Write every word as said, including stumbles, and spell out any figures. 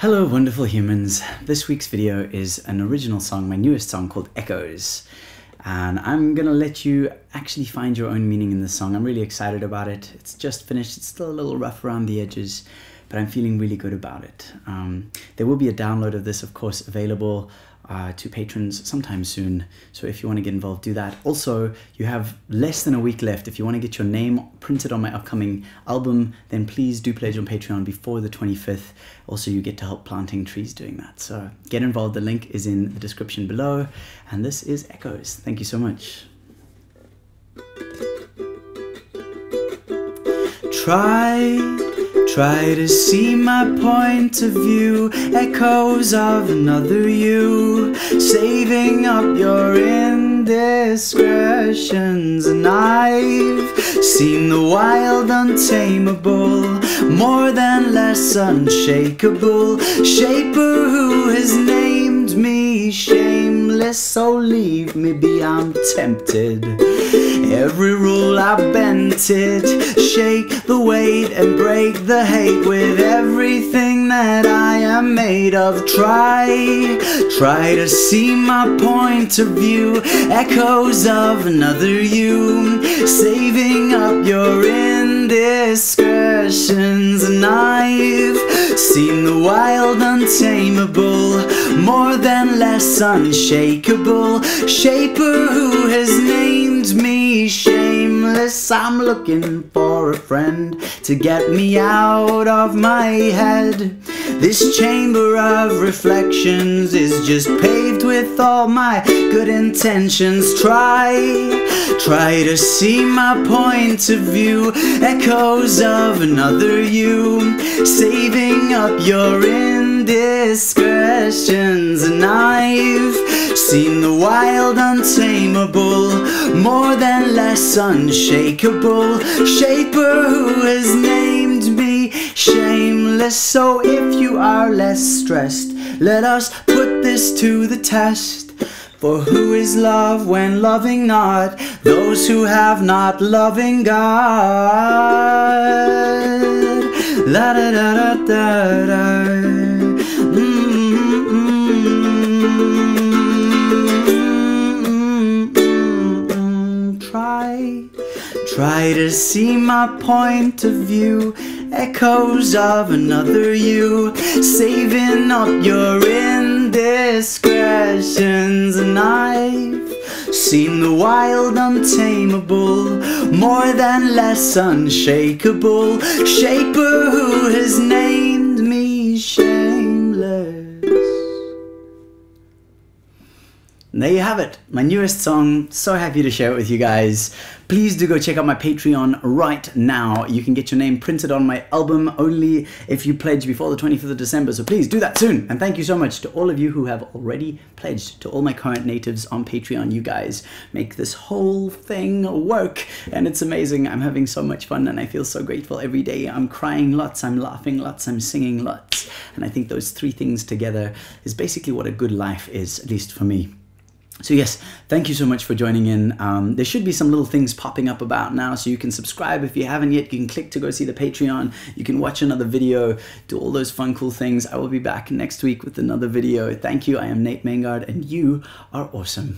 Hello wonderful humans, this week's video is an original song, my newest song called Echoes, and I'm gonna let you actually find your own meaning in this song. I'm really excited about it. It's just finished, it's still a little rough around the edges, but I'm feeling really good about it. Um, there will be a download of this, of course, available uh, to patrons sometime soon, so if you want to get involved, do that. Also, you have less than a week left. If you want to get your name printed on my upcoming album, then please do pledge on Patreon before the twenty-fifth. Also, you get to help planting trees doing that, so get involved. The link is in the description below, and this is Echoes. Thank you so much. Try Try to see my point of view, echoes of another you, saving up your indiscretions. And I've seen the wild untamable, more than less unshakable, shaper who has named me shameless. So leave me be, I'm tempted. Every rule I bent it, shake the weight and break the hate with everything that I am made of. Try, try to see my point of view, echoes of another you, saving up your indiscretions. And I've seen the wild untamable, more than less unshakable, shaper who has named me shameless. I'm looking for a friend to get me out of my head. This chamber of reflections is just paved with all my good intentions. Try, try to see my point of view, echoes of another you, saving up your indiscretions. And I've seen the wild untamable, more than less unshakable, shaper who has named me shameless. So if you are less stressed, let us put this to the test. For who is love when loving not those who have not loving God? La da da da da da. Try, try to see my point of view, echoes of another you, saving up your indiscretions. And I've seen the wild untamable, more than less unshakable, shaper who has named me shameless. And there you have it, my newest song. So happy to share it with you guys. Please do go check out my Patreon right now. You can get your name printed on my album only if you pledge before the twenty-fifth of December, so please do that soon. And thank you so much to all of you who have already pledged, to all my current natives on Patreon. You guys make this whole thing work, and it's amazing. I'm having so much fun, and I feel so grateful every day. I'm crying lots, I'm laughing lots, I'm singing lots. And I think those three things together is basically what a good life is, at least for me. So yes, thank you so much for joining in. Um, there should be some little things popping up about now, so you can subscribe if you haven't yet. You can click to go see the Patreon. You can watch another video, do all those fun, cool things. I will be back next week with another video. Thank you. I am Nate Maingard, and you are awesome.